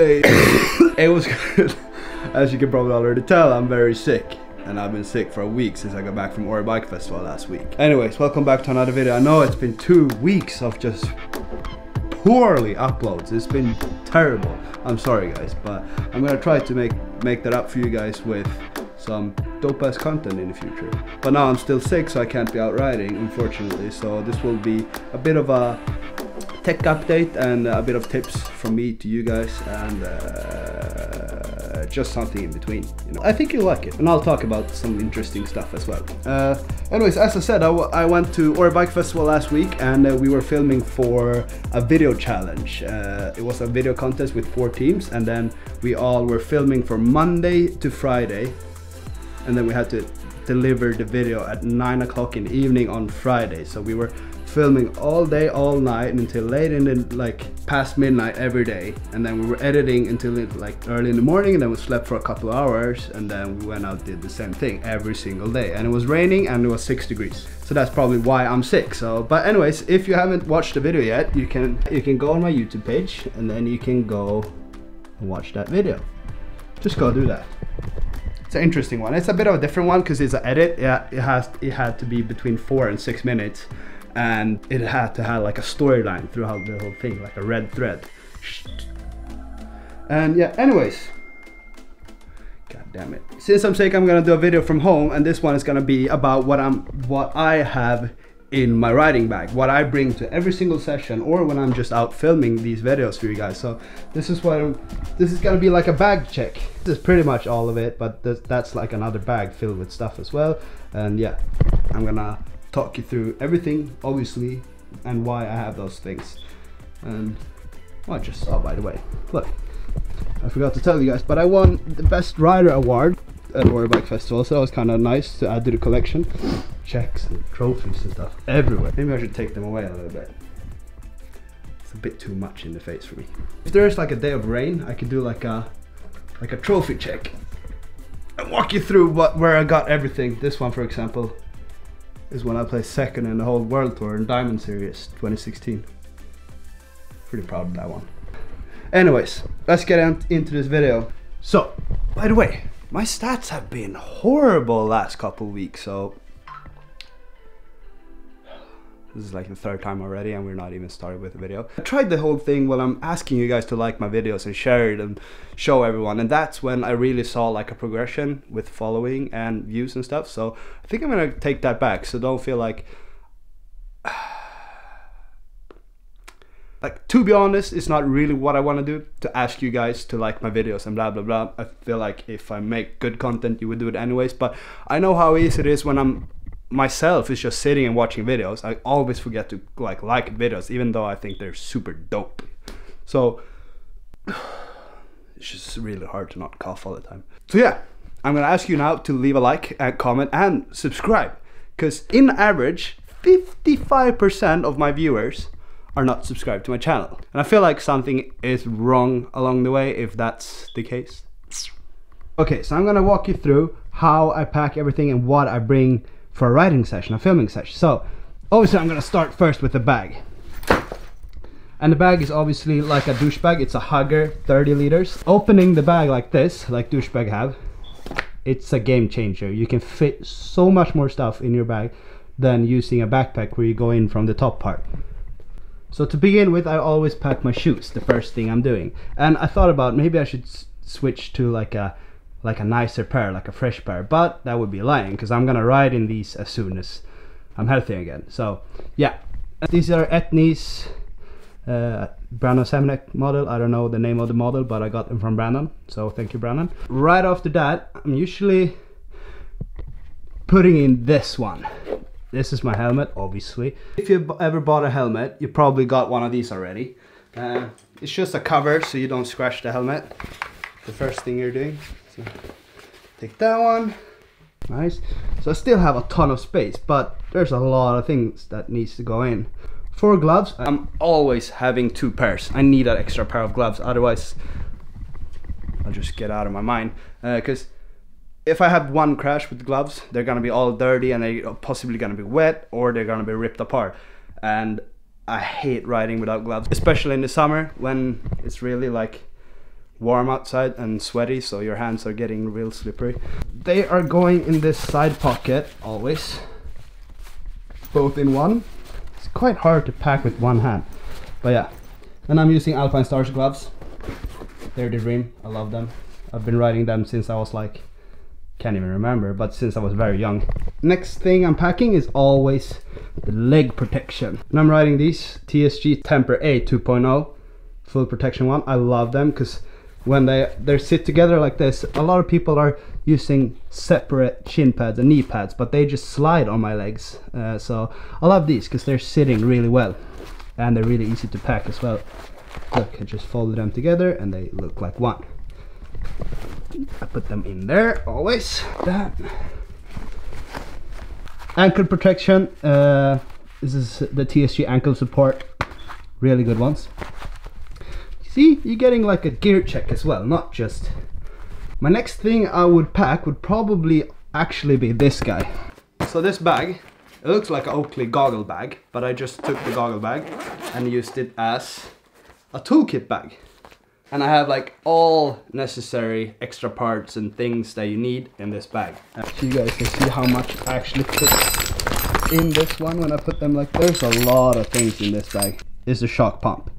It was good. As you can probably already tell, I'm very sick. And I've been sick for a week since I got back from Ori Bike Festival last week. Anyways, welcome back to another video. I know it's been 2 weeks of just poorly uploads. It's been terrible. I'm sorry guys, but I'm gonna try to make that up for you guys with some dope ass content in the future. But now I'm still sick, so I can't be out riding, unfortunately. So this will be a bit of a tech update and a bit of tips from me to you guys, and just something in between, you know. I think you'll like it, and I'll talk about some interesting stuff as well. Anyways, as I said, I went to Ori Bike Festival last week, and we were filming for a video challenge. It was a video contest with 4 teams, and then we all were filming from Monday to Friday, and then we had to deliver the video at 9 o'clock in the evening on Friday. So we were filming all day, all night, and until late in the, like past midnight every day, and then we were editing until like early in the morning, and then we slept for a couple of hours, and then we went out, did the same thing every single day, and it was raining and it was 6 degrees. So that's probably why I'm sick. So, but anyways, if you haven't watched the video yet, you can go on my YouTube page, and then you can go and watch that video. Just go do that. It's an interesting one. It's a bit of a different one because it's an edit. Yeah, it had to be between 4 and 6 minutes. And it had to have like a storyline throughout the whole thing, like a red thread. And yeah, anyways, god damn it. Since I'm sick, I'm gonna do a video from home, and this one is gonna be about what I have in my riding bag, what I bring to every single session, or when I'm just out filming these videos for you guys. So this is gonna be like a bag check. This is pretty much all of it, but that's like another bag filled with stuff as well. And yeah, I'm gonna talk you through everything, obviously, and why I have those things. And well, I just saw, by the way, look, I forgot to tell you guys, but I won the best rider award at Ori Bike Festival, so that was kind of nice to add to the collection. Checks and trophies and stuff everywhere. Maybe I should take them away a little bit. It's a bit too much in the face for me. If there's like a day of rain, I could do like a trophy check and walk you through where I got everything. This one, for example, is when I placed second in the whole World Tour in Diamond Series 2016. Pretty proud of that one. Anyways, let's get into this video. So, by the way, my stats have been horrible last couple weeks, so this is like the 3rd time already, and we're not even started with the video. I tried the whole thing while I'm asking you guys to like my videos and share it and show everyone, and that's when I really saw like a progression with following and views and stuff. So I think I'm gonna take that back, so don't feel like, to be honest, it's not really what I want to do, to ask you guys to like my videos and blah blah blah. I feel like if I make good content, you would do it anyways, but I know how easy it is when I'm myself is just sitting and watching videos. I always forget to like videos, even though I think they're super dope. So it's just really hard to not cough all the time. So yeah, I'm gonna ask you now to leave a like and comment and subscribe, because in average 55% of my viewers are not subscribed to my channel, and I feel like something is wrong along the way if that's the case. Okay, so I'm gonna walk you through how I pack everything and what I bring for a riding session, a filming session. So obviously I'm gonna start first with the bag, and the bag is obviously like a douchebag. It's a Hugger 30 liters. Opening the bag like this, like douchebag have, it's a game changer. You can fit so much more stuff in your bag than using a backpack where you go in from the top part. So to begin with, I always pack my shoes, the first thing I'm doing, and I thought about maybe I should switch to like a nicer pair, like a fresh pair, but that would be lying because I'm gonna ride in these as soon as I'm healthy again. So yeah, these are Etnies, Brandon Semenuk model. I don't know the name of the model, but I got them from Brandon, so thank you, Brandon. Right after that, I'm usually putting in this one. This is my helmet, obviously. If you ever bought a helmet, you probably got one of these already. It's just a cover so you don't scratch the helmet, the first thing you're doing. Take that one. Nice. So I still have a ton of space, but there's a lot of things that needs to go in. For gloves, I'm always having 2 pairs. I need an extra pair of gloves, otherwise I'll just get out of my mind, because if I have one crash with gloves, they're gonna be all dirty and they're possibly gonna be wet, or they're gonna be ripped apart. And I hate riding without gloves, especially in the summer when it's really like warm outside and sweaty, so your hands are getting real slippery. They are going in this side pocket always, both in one. It's quite hard to pack with one hand, but yeah. And I'm using Alpinestars gloves. They're the dream. I love them. I've been riding them since I was like, can't even remember, but since I was very young. Next thing I'm packing is always the leg protection. And I'm riding these TSG Tempur A 2.0 full protection one. I love them because when they sit together like this, a lot of people are using separate chin pads and knee pads, but they just slide on my legs. So I love these because they're sitting really well and they're really easy to pack as well. Look, I just folded them together and they look like one. I put them in there always. That ankle protection, this is the TSG ankle support, really good ones. See, you're getting like a gear check as well, not just. My next thing I would pack would probably actually be this guy. So this bag, it looks like an Oakley goggle bag, but I just took the goggle bag and used it as a toolkit bag. And I have like all necessary extra parts and things that you need in this bag. So you guys can see how much I actually put in this one when I put them like, there's a lot of things in this bag. It's a shock pump,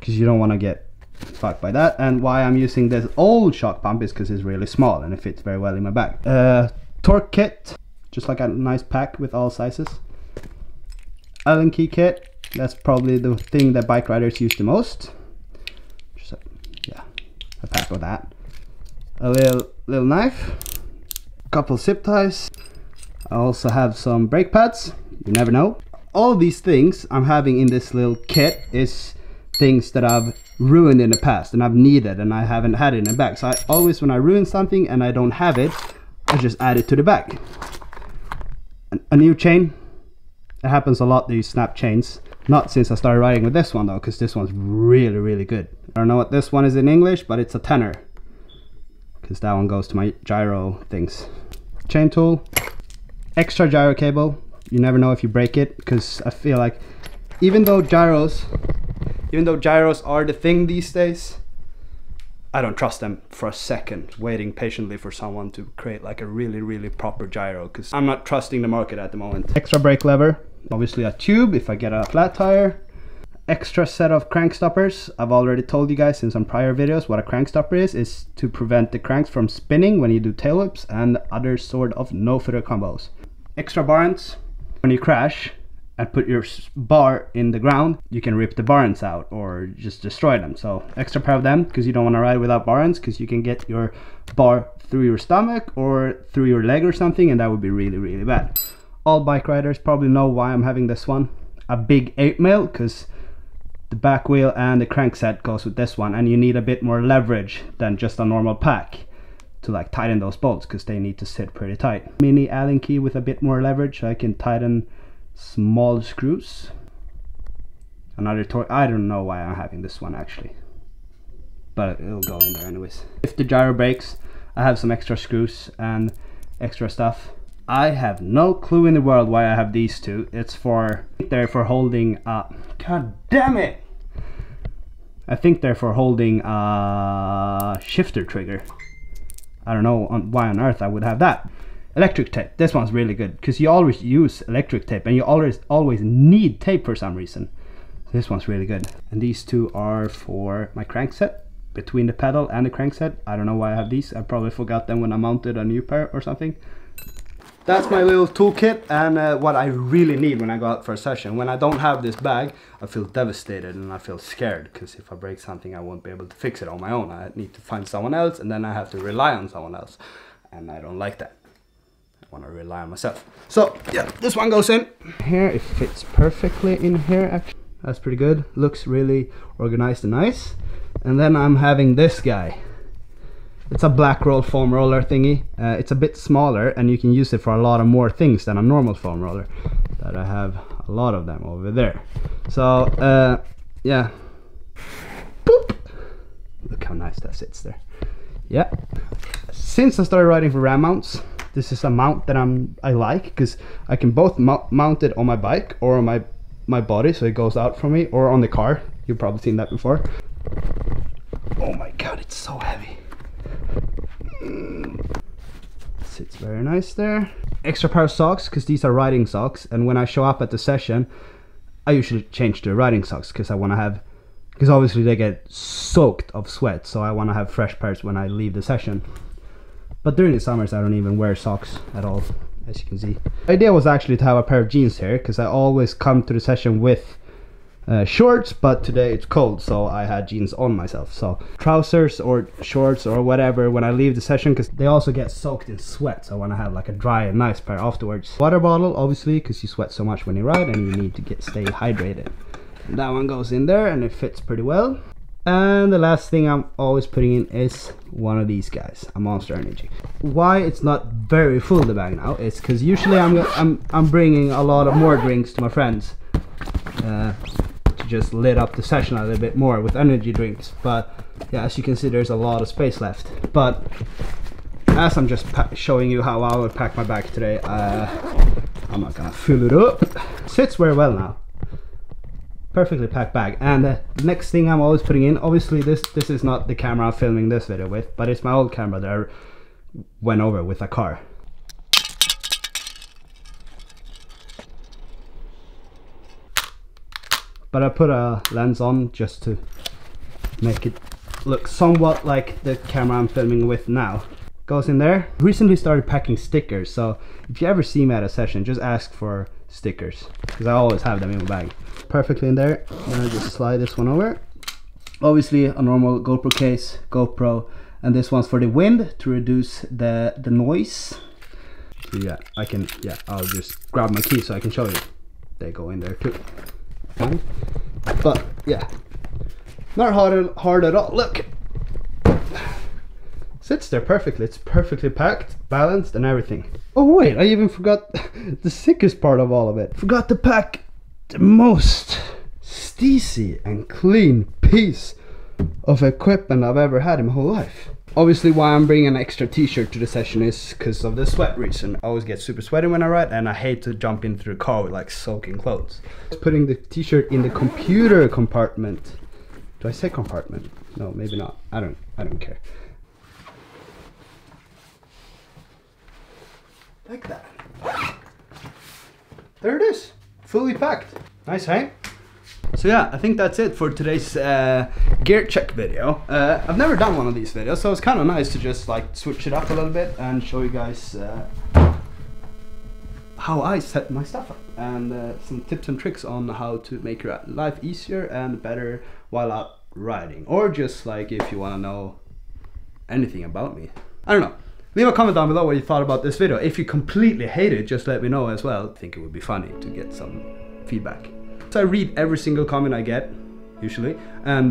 because you don't want to get fucked by that. And why I'm using this old shock pump is because it's really small and it fits very well in my bag. Torque kit, just like a nice pack with all sizes. Allen key kit, that's probably the thing that bike riders use the most. A pack of that, a little knife, couple zip ties. I also have some brake pads, you never know. All of these things I'm having in this little kit is things that I've ruined in the past and I've needed and I haven't had it in a bag. So I always, when I ruin something and I don't have it, I just add it to the bag. A new chain, it happens a lot, these snap chains. Not since I started riding with this one though, because this one's really, really good. I don't know what this one is in English, but it's a tenner. Because that one goes to my gyro things. Chain tool. Extra gyro cable. You never know if you break it, because I feel like even though gyros are the thing these days, I don't trust them for a second, waiting patiently for someone to create like a really, really proper gyro, because I'm not trusting the market at the moment. Extra brake lever. Obviously a tube if I get a flat tire. Extra set of crank stoppers. I've already told you guys in some prior videos what a crank stopper is. It's to prevent the cranks from spinning when you do tail whips and other sort of no-footer combos. Extra barns. When you crash and put your bar in the ground, you can rip the barns out or just destroy them. So extra pair of them, because you don't want to ride without barns, because you can get your bar through your stomach or through your leg or something, and that would be really, really bad. All bike riders probably know why I'm having this one. A big 8mm, because the back wheel and the crankset goes with this one, and you need a bit more leverage than just a normal pack to like tighten those bolts, because they need to sit pretty tight. Mini Allen key with a bit more leverage, so I can tighten small screws. Another torque, I don't know why I'm having this one actually, but it'll go in there anyways. If the gyro breaks, I have some extra screws and extra stuff. I have no clue in the world why I have these two. It's for, I think they're for holding up. God damn it! I think they're for holding a shifter trigger. I don't know why on earth I would have that. Electric tape. This one's really good because you always use electric tape and you always need tape for some reason. This one's really good. And these two are for my crankset. Between the pedal and the crankset. I don't know why I have these. I probably forgot them when I mounted a new pair or something. That's my little toolkit and what I really need when I go out for a session. When I don't have this bag, I feel devastated and I feel scared, because if I break something I won't be able to fix it on my own. I need to find someone else, and then I have to rely on someone else, and I don't like that. I want to rely on myself. So yeah, this one goes in here. It fits perfectly in here actually. That's pretty good. Looks really organized and nice. And then I'm having this guy. It's a black roll foam roller thingy. It's a bit smaller and you can use it for a lot of more things than a normal foam roller. That I have a lot of them over there. So yeah. Boop. Look how nice that sits there. Yeah. Since I started riding for RAM mounts, this is a mount that I like because I can both mount it on my bike or on my my body so it goes out from me, or on the car. You've probably seen that before. Oh my god, it's so heavy. Sits very nice there. Extra pair of socks, because these are riding socks, and when I show up at the session I usually change to riding socks because I want to have, because obviously they get soaked of sweat, so I want to have fresh pairs when I leave the session. But during the summers I don't even wear socks at all, as you can see. The idea was actually to have a pair of jeans here, because I always come to the session with shorts, but today it's cold, so I had jeans on myself. So trousers or shorts or whatever when I leave the session, because they also get soaked in sweat, so I want to have like a dry and nice pair afterwards. Water bottle, obviously, because you sweat so much when you ride and you need to stay hydrated. And that one goes in there and it fits pretty well. And the last thing I'm always putting in is one of these guys, a Monster Energy. Why it's not very full the bag now is because usually I'm bringing a lot of more drinks to my friends to just lit up the session a little bit more with energy drinks. But yeah, as you can see, there's a lot of space left. But as I'm just showing you how I would pack my bag today, I'm not gonna fill it up. It sits very well now. Perfectly packed bag. And the next thing I'm always putting in, obviously this is not the camera I'm filming this video with, but it's my old camera that I went over with a car. But I put a lens on just to make it look somewhat like the camera I'm filming with now. Goes in there. Recently started packing stickers, so if you ever see me at a session, just ask for stickers, because I always have them in my bag. Perfectly in there. Then I just slide this one over. Obviously a normal GoPro case, GoPro, and this one's for the wind to reduce the noise. So yeah, I'll just grab my key so I can show you. They go in there too. Fine. But yeah, not hard at all. Look, sits there perfectly. It's perfectly packed, balanced, and everything. Oh wait, I even forgot the sickest part of all of it. Forgot to pack the most steezy and clean piece of equipment I've ever had in my whole life. Obviously why I'm bringing an extra t-shirt to the session is because of the sweat reason. I always get super sweaty when I ride, and I hate to jump into the car with like soaking clothes. Putting the t-shirt in the computer compartment. Do I say compartment? No, maybe not. I don't care. Like that. There it is. Fully packed. Nice, hey? So yeah, I think that's it for today's gear check video. I've never done one of these videos, so it's kind of nice to just like switch it up a little bit and show you guys how I set my stuff up, and some tips and tricks on how to make your life easier and better while out riding, or just like if you want to know anything about me. I don't know. Leave a comment down below what you thought about this video. If you completely hate it, just let me know as well. I think it would be funny to get some feedback. So I read every single comment I get, usually. And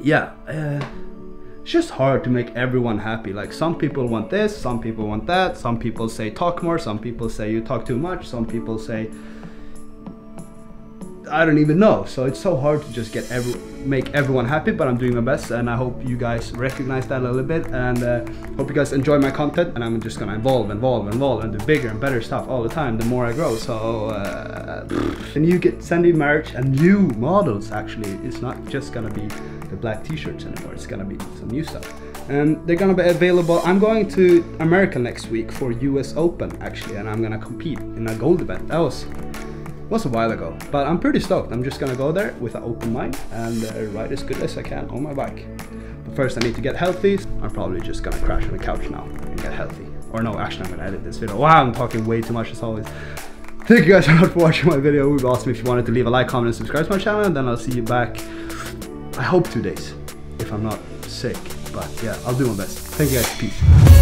yeah, it's just hard to make everyone happy. Like some people want this, some people want that. Some people say talk more, some people say you talk too much. Some people say, I don't even know. So it's so hard to just make everyone happy, but I'm doing my best, and I hope you guys recognize that a little bit, and hope you guys enjoy my content. And I'm just gonna evolve and do bigger and better stuff all the time the more I grow. So and you get GetSendy merch and new models. Actually, it's not just gonna be the black t-shirts anymore, it's gonna be some new stuff, and they're gonna be available. I'm going to America next week for US Open actually, and I'm gonna compete in a gold event. That was a while ago, but I'm pretty stoked. I'm just gonna go there with an open mind and ride as good as I can on my bike. But first I need to get healthy. I'm probably just gonna crash on the couch now and get healthy. Or no, actually I'm gonna edit this video. Wow, I'm talking way too much as always. Thank you guys so much for watching my video. It would be awesome if you wanted to leave a like, comment, and subscribe to my channel, and then I'll see you back, I hope 2 days, if I'm not sick. But yeah, I'll do my best. Thank you guys, peace.